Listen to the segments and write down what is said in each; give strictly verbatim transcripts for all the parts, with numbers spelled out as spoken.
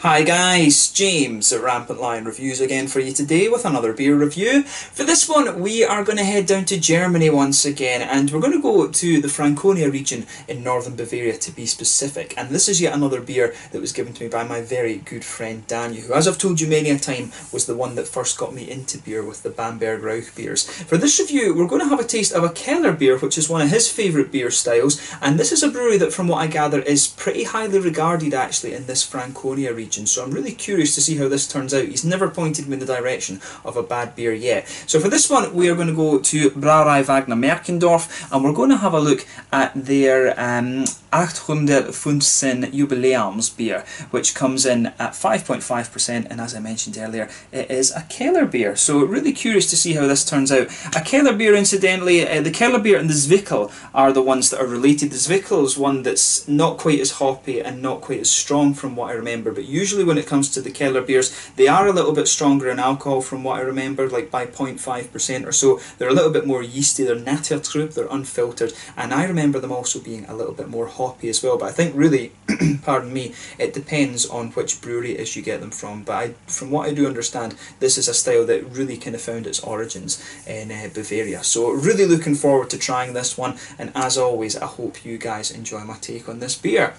Hi guys, James at Rampant Lion Reviews again for you today with another beer review. For this one we are going to head down to Germany once again, and we're going to go to the Franconia region in northern Bavaria to be specific, and this is yet another beer that was given to me by my very good friend Daniel, who, as I've told you many a time, was the one that first got me into beer with the Bamberg Rauch beers. For this review we're going to have a taste of a Keller beer, which is one of his favourite beer styles, and this is a brewery that from what I gather is pretty highly regarded actually in this Franconia region, so I'm really curious to see how this turns out. He's never pointed me in the direction of a bad beer yet. So for this one we are going to go to Brauerei Wagner Merkendorf, and we're going to have a look at their um, Achthundertfünfzig Jubiläums Bier, which comes in at five point five percent, and as I mentioned earlier it is a Keller beer, so really curious to see how this turns out. A Keller beer, incidentally, uh, the Keller beer and the Zwickel are the ones that are related. The Zwickel is one that's not quite as hoppy and not quite as strong from what I remember, but usually when it comes to the Keller beers they are a little bit stronger in alcohol from what I remember, like by zero point five percent or so. They're a little bit more yeasty, they're nattertrüb, they're unfiltered, and I remember them also being a little bit more hoppy as well, but I think really, pardon me, it depends on which brewery it is you get them from. But I, from what I do understand, this is a style that really kind of found its origins in uh, Bavaria, so really looking forward to trying this one, and as always I hope you guys enjoy my take on this beer.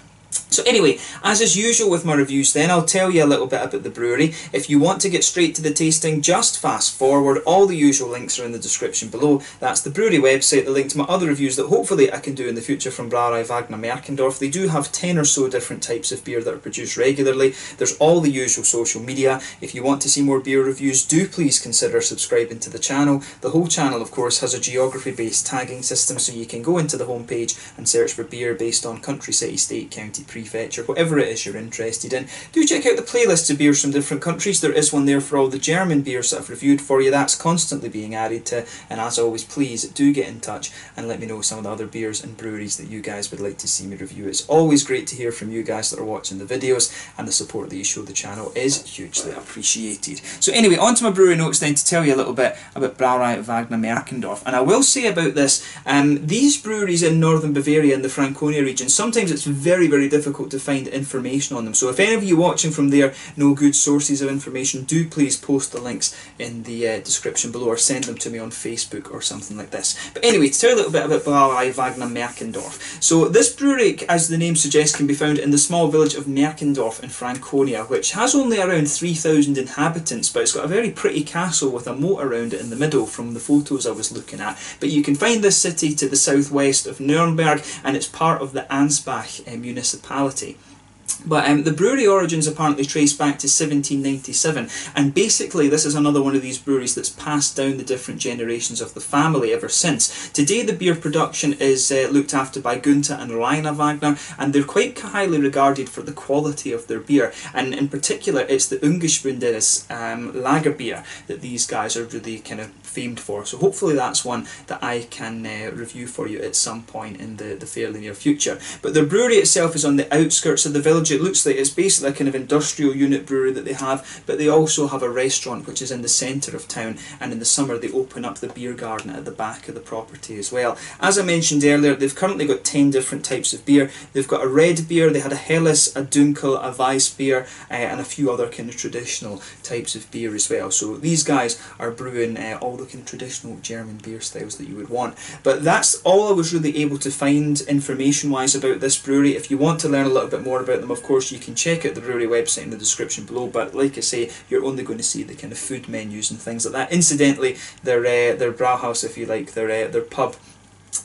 So anyway, as is usual with my reviews then, I'll tell you a little bit about the brewery. If you want to get straight to the tasting, just fast forward. All the usual links are in the description below. That's the brewery website, the link to my other reviews that hopefully I can do in the future from Brauerei Wagner Merkendorf. They do have ten or so different types of beer that are produced regularly. There's all the usual social media. If you want to see more beer reviews, do please consider subscribing to the channel. The whole channel, of course, has a geography-based tagging system, so you can go into the homepage and search for beer based on country, city, state, county, prefecture, or whatever it is you're interested in. Do check out the playlists of beers from different countries. There is one there for all the German beers that I've reviewed for you. That's constantly being added to, and as always please do get in touch and let me know some of the other beers and breweries that you guys would like to see me review. It's always great to hear from you guys that are watching the videos, and the support that you show the channel is hugely appreciated. So anyway, on to my brewery notes then, to tell you a little bit about Brauerei Wagner Merkendorf. And I will say about this, um, these breweries in northern Bavaria and the Franconia region, sometimes it's very very difficult difficult to find information on them, so if any of you watching from there know good sources of information, do please post the links in the uh, description below, or send them to me on Facebook or something like this. But anyway, to tell you a little bit about Brauerei Wagner Merkendorf. So this brewery, as the name suggests, can be found in the small village of Merkendorf in Franconia, which has only around three thousand inhabitants, but it's got a very pretty castle with a moat around it in the middle from the photos I was looking at. But you can find this city to the southwest of Nuremberg, and it's part of the Ansbach uh, municipality. But um, the brewery origins apparently trace back to seventeen ninety-seven, and basically this is another one of these breweries that's passed down the different generations of the family ever since. Today the beer production is uh, looked after by Gunther and Rainer Wagner, and they're quite highly regarded for the quality of their beer, and in particular it's the Ungespundenes um, lager beer that these guys are really kind of famed for. So hopefully that's one that I can uh, review for you at some point in the, the fairly near future. But their brewery itself is on the outskirts of the village. It looks like it's basically a kind of industrial unit brewery that they have, but they also have a restaurant which is in the centre of town, and in the summer they open up the beer garden at the back of the property as well. As I mentioned earlier, they've currently got ten different types of beer. They've got a red beer, they had a Helles, a Dunkel, a Weiss beer, uh, and a few other kind of traditional types of beer as well. So these guys are brewing uh, all the Kind of traditional German beer styles that you would want. But that's all I was really able to find information wise about this brewery. If you want to learn a little bit more about them, of course you can check out the brewery website in the description below, but like I say, you're only going to see the kind of food menus and things like that. Incidentally, their uh, their Brauhaus, if you like, their uh, their pub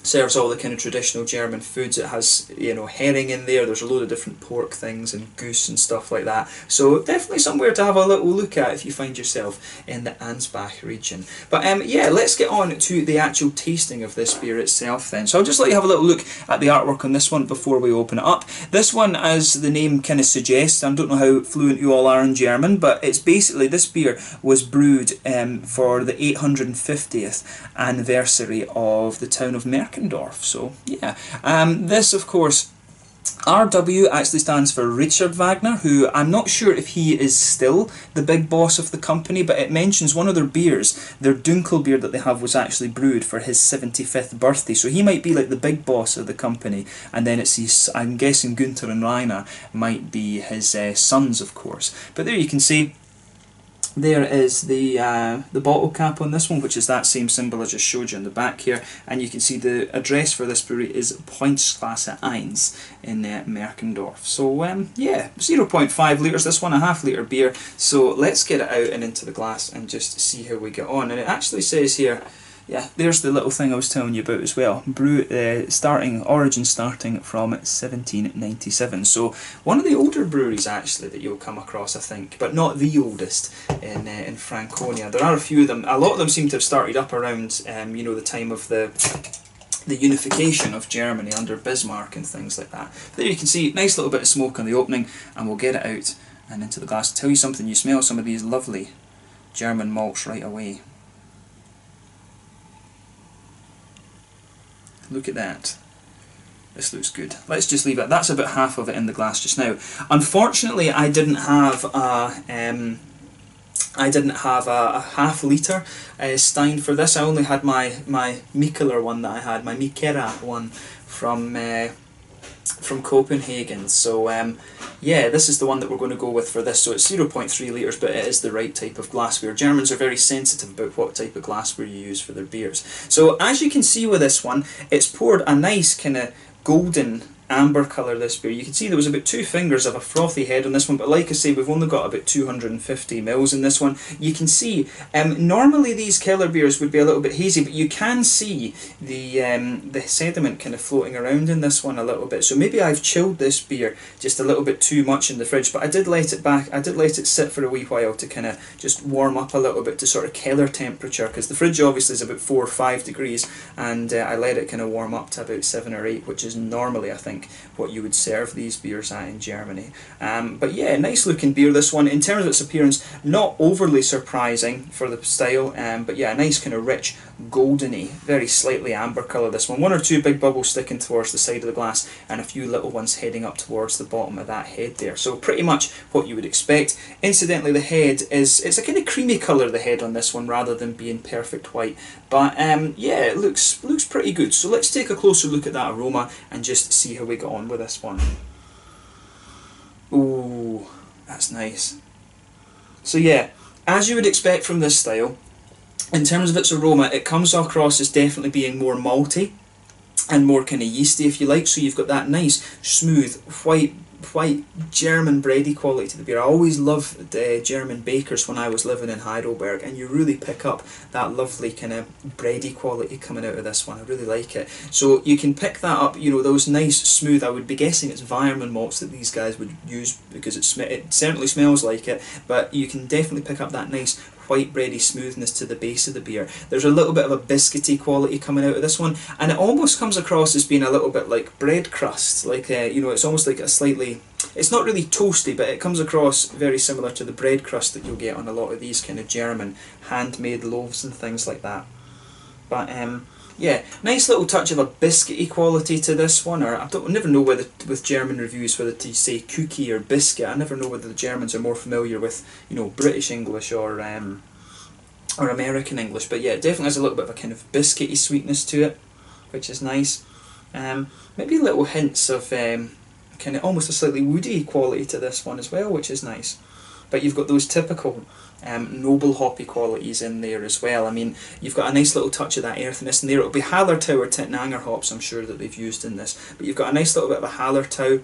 serves all the kind of traditional German foods. It has, you know, herring in there, there's a load of different pork things and goose and stuff like that, so definitely somewhere to have a little look at if you find yourself in the Ansbach region. But um, yeah, let's get on to the actual tasting of this beer itself then. So I'll just let you have a little look at the artwork on this one before we open it up. This one, as the name kind of suggests, I don't know how fluent you all are in German, but it's basically, this beer was brewed um, for the eight hundred fiftieth anniversary of the town of Merkendorf. So yeah, um, this of course R W actually stands for Richard Wagner, who I'm not sure if he is still the big boss of the company, but it mentions one of their beers, their Dunkel beer that they have, was actually brewed for his seventy-fifth birthday, so he might be like the big boss of the company. And then it's his, I'm guessing Gunther and Rainer might be his uh, sons, of course. But there you can see, there is the uh, the bottle cap on this one, which is that same symbol I just showed you on the back here, and you can see the address for this brewery is Pointsklasse one in uh, Merkendorf. So um, yeah, zero point five litres, this one a half litre beer, so let's get it out and into the glass and just see how we get on. And it actually says here, yeah, there's the little thing I was telling you about as well. Brew uh, starting origin starting from seventeen ninety-seven. So one of the older breweries actually that you'll come across, I think, but not the oldest in uh, in Franconia. There are a few of them. A lot of them seem to have started up around um, you know, the time of the the unification of Germany under Bismarck and things like that. But there you can see, nice little bit of smoke on the opening, and we'll get it out and into the glass. I'll tell you something, you smell some of these lovely German malts right away. Look at that. This looks good. Let's just leave it. That's about half of it in the glass just now. Unfortunately, I didn't have a, um, I didn't have a, a half litre uh, stein for this. I only had my my Mikkeller one that I had, my Mikkeller one from uh, from Copenhagen. So um, yeah, this is the one that we're going to go with for this. So it's zero point three litres, but it is the right type of glassware. Germans are very sensitive about what type of glassware you use for their beers. So as you can see with this one, it's poured a nice kind of golden amber colour, this beer. You can see there was about two fingers of a frothy head on this one, but like I say, we've only got about two hundred fifty mils in this one. You can see, um, normally these Keller beers would be a little bit hazy, but you can see the um, the sediment kind of floating around in this one a little bit. So maybe I've chilled this beer just a little bit too much in the fridge, but I did let it back, I did let it sit for a wee while to kind of just warm up a little bit to sort of Keller temperature, because the fridge obviously is about four or five degrees, and uh, I let it kind of warm up to about seven or eight, which is normally, I think, what you would serve these beers at in Germany. Um, but yeah, nice looking beer this one. In terms of its appearance, not overly surprising for the style, um, but yeah, a nice kind of rich goldeny, very slightly amber colour this one. One or two big bubbles sticking towards the side of the glass and a few little ones heading up towards the bottom of that head there. So pretty much what you would expect. Incidentally, the head is, it's a kind of creamy colour, the head on this one, rather than being perfect white. But um, yeah, it looks, looks pretty good. So let's take a closer look at that aroma and just see how we got on with this one. Ooh, that's nice. So yeah, as you would expect from this style, in terms of its aroma, it comes across as definitely being more malty and more kind of yeasty, if you like. So you've got that nice, smooth, white, white German bready quality to the beer. I always loved the uh, German bakers when I was living in Heidelberg, and you really pick up that lovely kind of bready quality coming out of this one. I really like it. So you can pick that up, you know, those nice smooth, I would be guessing it's Weyermann malts that these guys would use, because it, sm it certainly smells like it, but you can definitely pick up that nice white bready smoothness to the base of the beer. There's a little bit of a biscuity quality coming out of this one, and it almost comes across as being a little bit like bread crust, like uh, you know, it's almost like a slightly, it's not really toasty, but it comes across very similar to the bread crust that you'll get on a lot of these kind of German handmade loaves and things like that. But um, yeah, nice little touch of a biscuity quality to this one, or I don't I never know whether with German reviews whether to say cookie or biscuit. I never know whether the Germans are more familiar with, you know, British English or um, or American English. But yeah, it definitely has a little bit of a kind of biscuity sweetness to it, which is nice. Um, maybe little hints of um, kind of almost a slightly woody quality to this one as well, which is nice. But you've got those typical um, noble hoppy qualities in there as well. I mean, you've got a nice little touch of that earthiness in there. It'll be Hallertau or Tettnanger hops, I'm sure, that they've used in this. But you've got a nice little bit of a Hallertau.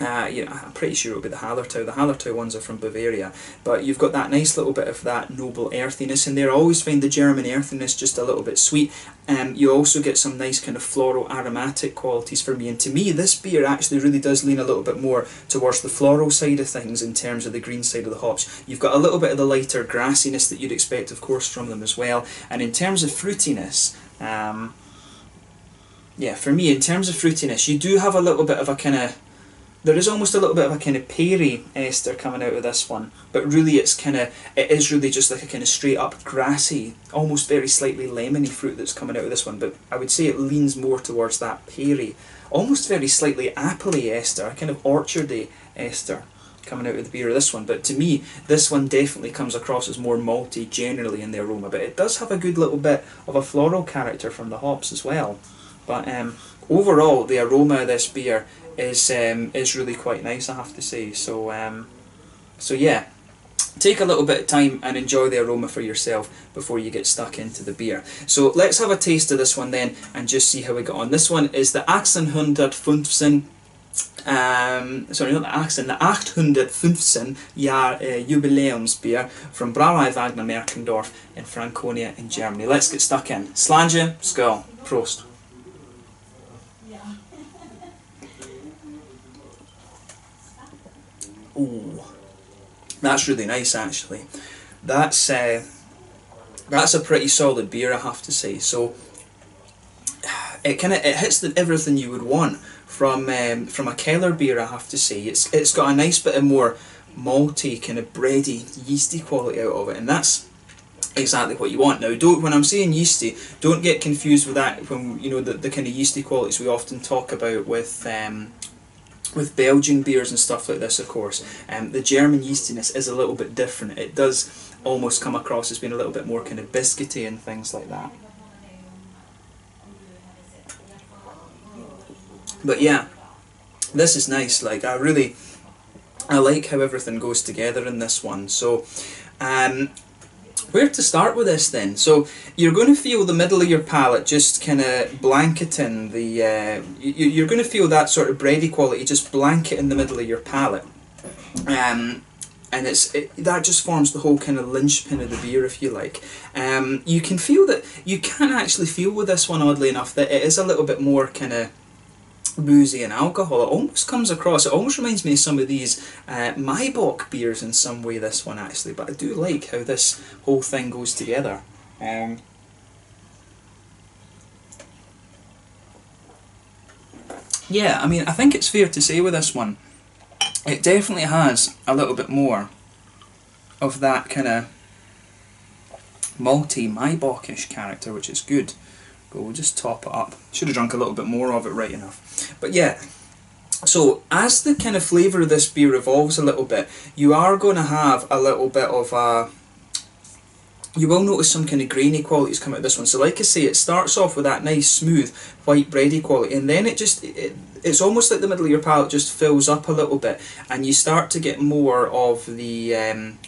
Uh, you know, I'm pretty sure it'll be the Hallertau. The Hallertau ones are from Bavaria, but you've got that nice little bit of that noble earthiness in there. I always find the German earthiness just a little bit sweet, and um, you also get some nice kind of floral aromatic qualities for me. And to me, this beer actually really does lean a little bit more towards the floral side of things in terms of the green side of the hops. You've got a little bit of the lighter grassiness that you'd expect, of course, from them as well. And in terms of fruitiness, um, yeah, for me, in terms of fruitiness, you do have a little bit of a kind of, there is almost a little bit of a kind of peary ester coming out of this one, but really it's kind of, it is really just like a kind of straight up grassy, almost very slightly lemony fruit that's coming out of this one, but I would say it leans more towards that peary almost very slightly appley ester, a kind of orchardy ester coming out of the beer of this one. But to me, this one definitely comes across as more malty generally in the aroma, but it does have a good little bit of a floral character from the hops as well. But um, overall, the aroma of this beer is um, is really quite nice, I have to say. So um, so yeah, take a little bit of time and enjoy the aroma for yourself before you get stuck into the beer. So let's have a taste of this one then and just see how we got on. This one is the Achthundertfünfzig. Um, sorry, not the Achsen, the Achthundertfünfzig Jahr uh, Jubiläums Bier from Brauerei Wagner Merkendorf in Franconia in Germany. Let's get stuck in. Slange, skull, prost. Oh, that's really nice actually. That's uh, that's a pretty solid beer, I have to say. So it kind of it hits the, everything you would want from um, from a Keller beer, I have to say. It's it's got a nice bit of more malty, kind of bready, yeasty quality out of it, and that's exactly what you want. Now, don't when I'm saying yeasty, don't get confused with that when you know the, the kind of yeasty qualities we often talk about with um, with Belgian beers and stuff like this, of course. Um, the German yeastiness is a little bit different. It does almost come across as being a little bit more kind of biscuity and things like that. But yeah, this is nice. Like, I really, I like how everything goes together in this one. So, um, where to start with this then? So, you're going to feel the middle of your palate just kind of blanketing the, uh, you, you're going to feel that sort of bready quality just blanketing the middle of your palate. Um, and it's it, that just forms the whole kind of linchpin of the beer, if you like. Um, you can feel that, you can actually feel with this one, oddly enough, that it is a little bit more kind of boozy and alcohol. It almost comes across, it almost reminds me of some of these uh, Maibock beers in some way, this one actually, but I do like how this whole thing goes together. Um, yeah, I mean, I think it's fair to say with this one, it definitely has a little bit more of that kind of malty, Maibockish character, which is good. We'll just top it up. Should have drunk a little bit more of it, right enough. But yeah, so as the kind of flavour of this beer evolves a little bit, you are going to have a little bit of a... You will notice some kind of grainy qualities come out of this one. So like I say, it starts off with that nice, smooth, white bready quality, and then it just... It, it's almost like the middle of your palate just fills up a little bit, and you start to get more of the... Um,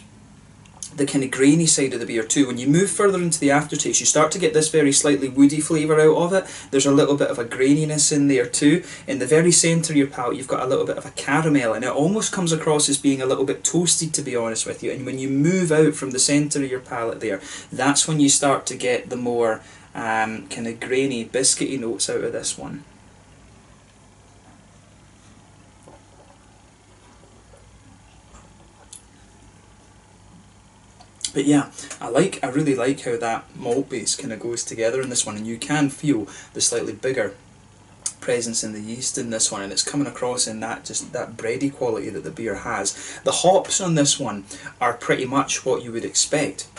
the kind of grainy side of the beer too. When you move further into the aftertaste, you start to get this very slightly woody flavour out of it. There's a little bit of a graininess in there too. In the very centre of your palate, you've got a little bit of a caramel, and it almost comes across as being a little bit toasted, to be honest with you. And when you move out from the centre of your palate there, that's when you start to get the more um, kind of grainy, biscuity notes out of this one. But yeah, I like, I really like how that malt base kind of goes together in this one, and you can feel the slightly bigger presence in the yeast in this one, and it's coming across in that just that bready quality that the beer has. The hops on this one are pretty much what you would expect.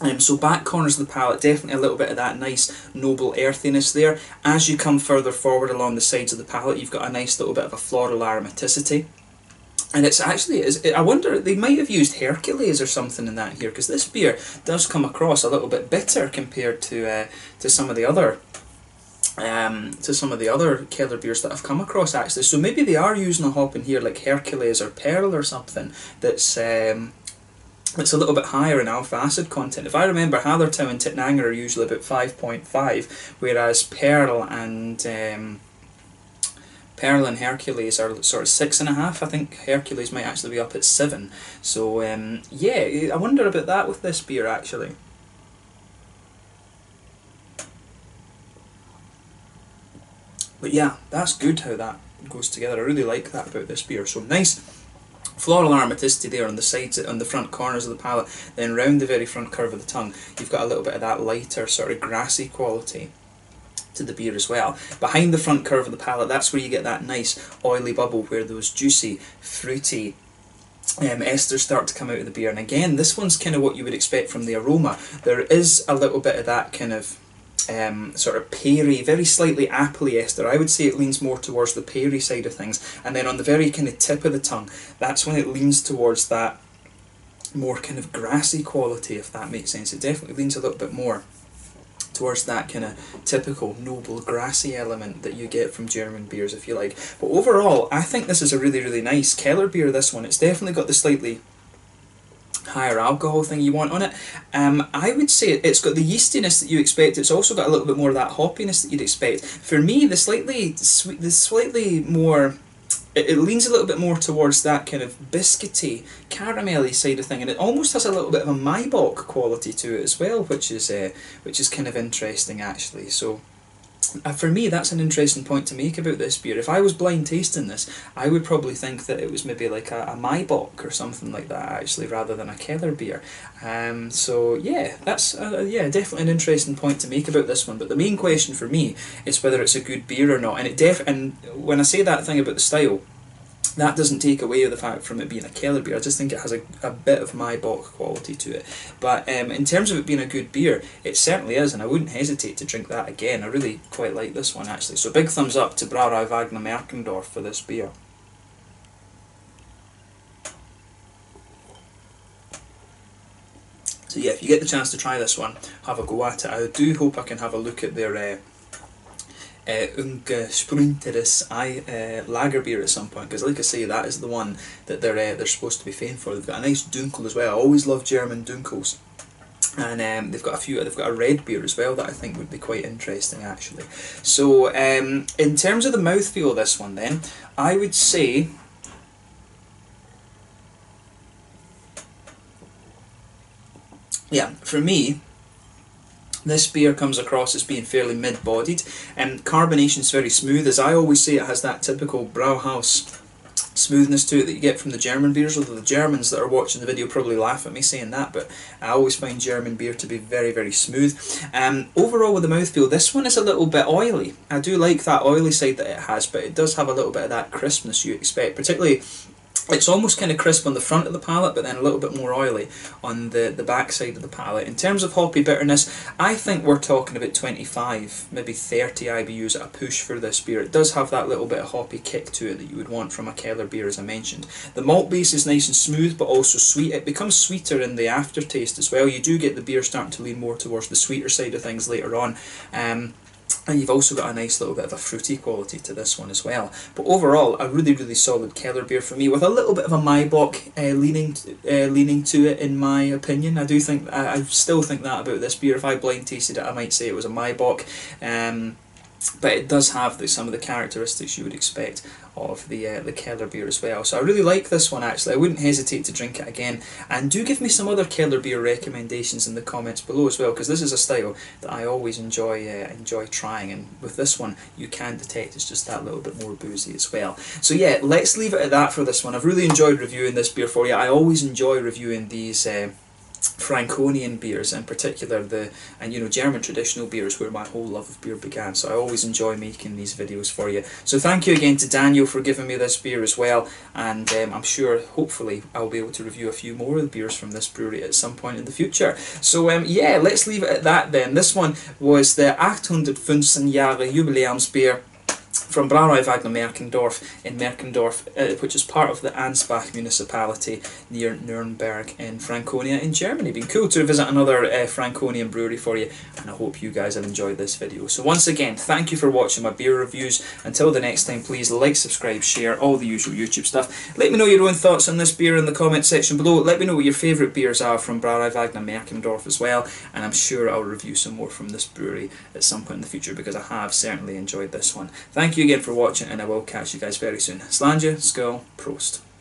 Um, so back corners of the palate, definitely a little bit of that nice noble earthiness there. As you come further forward along the sides of the palate, you've got a nice little bit of a floral aromaticity. And it's actually, I wonder, they might have used Hercules or something in that here, because this beer does come across a little bit bitter compared to uh, to some of the other um, to some of the other Keller beers that I've come across actually. So maybe they are using a hop in here like Hercules or Pearl or something that's um, that's a little bit higher in alpha acid content. If I remember, Hallertau and Tettnanger are usually about five point five, whereas Pearl and um, Pearl and Hercules are sort of six and a half. I think Hercules might actually be up at seven. So um, yeah, I wonder about that with this beer actually. But yeah, that's good how that goes together. I really like that about this beer. So nice floral aromaticity there on the sides, on the front corners of the palate. Then round the very front curve of the tongue, you've got a little bit of that lighter sort of grassy quality to the beer as well. Behind the front curve of the palate, that's where you get that nice oily bubble where those juicy, fruity um, esters start to come out of the beer. And again, this one's kind of what you would expect from the aroma. There is a little bit of that kind of um, sort of peary, very slightly appley ester. I would say it leans more towards the peary side of things. And then on the very kind of tip of the tongue, that's when it leans towards that more kind of grassy quality, if that makes sense. It definitely leans a little bit more towards that kind of typical noble grassy element that you get from German beers, if you like. But overall, I think this is a really, really nice Keller beer, this one. It's definitely got the slightly higher alcohol thing you want on it. Um, I would say it's got the yeastiness that you expect. It's also got a little bit more of that hoppiness that you'd expect. For me, the slightly sweet, the slightly more, it, it leans a little bit more towards that kind of biscuity, caramelly side of thing, and it almost has a little bit of a Maibock quality to it as well, which is uh, which is kind of interesting actually. So. Uh, for me, that's an interesting point to make about this beer. If I was blind tasting this, I would probably think that it was maybe like a, a Maibock or something like that, actually, rather than a Keller beer. Um, so yeah, that's uh, yeah, definitely an interesting point to make about this one. But the main question for me is whether it's a good beer or not. And it def and when I say that thing about the style, that doesn't take away the fact from it being a Keller beer. I just think it has a, a bit of Maibock quality to it. But um, in terms of it being a good beer, it certainly is, and I wouldn't hesitate to drink that again. I really quite like this one, actually. So big thumbs up to Brauerei Wagner Merkendorf for this beer. So yeah, if you get the chance to try this one, have a go at it. I do hope I can have a look at their... Uh, Uh, Ungesprinteres uh, lager beer at some point, because like I say, that is the one that they're uh, they're supposed to be famed for. They've got a nice Dunkel as well. I always love German Dunkels, and um, they've got a few. They've got a red beer as well that I think would be quite interesting actually. So um, in terms of the mouthfeel of this one, then I would say yeah, for me, this beer comes across as being fairly mid-bodied, and um, carbonation's very smooth. As I always say, it has that typical Brauhaus smoothness to it that you get from the German beers, although the Germans that are watching the video probably laugh at me saying that, but I always find German beer to be very, very smooth. Um, overall with the mouthfeel, this one is a little bit oily. I do like that oily side that it has, but it does have a little bit of that crispness you expect, particularly... It's almost kind of crisp on the front of the palate, but then a little bit more oily on the, the back side of the palate. In terms of hoppy bitterness, I think we're talking about twenty-five, maybe thirty I B Us at a push for this beer. It does have that little bit of hoppy kick to it that you would want from a Keller beer, as I mentioned. The malt base is nice and smooth, but also sweet. It becomes sweeter in the aftertaste as well. You do get the beer starting to lean more towards the sweeter side of things later on. Um, And you've also got a nice little bit of a fruity quality to this one as well. But overall, a really, really solid Keller beer for me, with a little bit of a Maibock uh, leaning uh, leaning to it, in my opinion. I do think, I, I still think that about this beer. If I blind tasted it, I might say it was a Maibock. Um, but it does have the, some of the characteristics you would expect of the uh, the Keller beer as well. So I really like this one actually. I wouldn't hesitate to drink it again, and do give me some other Keller beer recommendations in the comments below as well, because this is a style that I always enjoy uh, enjoy trying, and with this one you can detect it's just that little bit more boozy as well. So yeah, let's leave it at that for this one. I've really enjoyed reviewing this beer for you. I always enjoy reviewing these uh, Franconian beers, in particular the and you know German traditional beers, where my whole love of beer began. So I always enjoy making these videos for you. So thank you again to Daniel for giving me this beer as well, and um, I'm sure hopefully I'll be able to review a few more of the beers from this brewery at some point in the future. So um, yeah, let's leave it at that then. This one was the Achthundertfünfzig Jubiläums Bier from Brauerei Wagner Merkendorf in Merkendorf, uh, which is part of the Ansbach municipality near Nuremberg in Franconia in Germany. Been cool to visit another uh, Franconian brewery for you, and I hope you guys have enjoyed this video. So once again, thank you for watching my beer reviews. Until the next time, please like, subscribe, share, all the usual YouTube stuff. Let me know your own thoughts on this beer in the comment section below. Let me know what your favourite beers are from Brauerei Wagner Merkendorf as well, and I'm sure I'll review some more from this brewery at some point in the future, because I have certainly enjoyed this one. Thank you again for watching, and I will catch you guys very soon. Sláinte, skål, prost.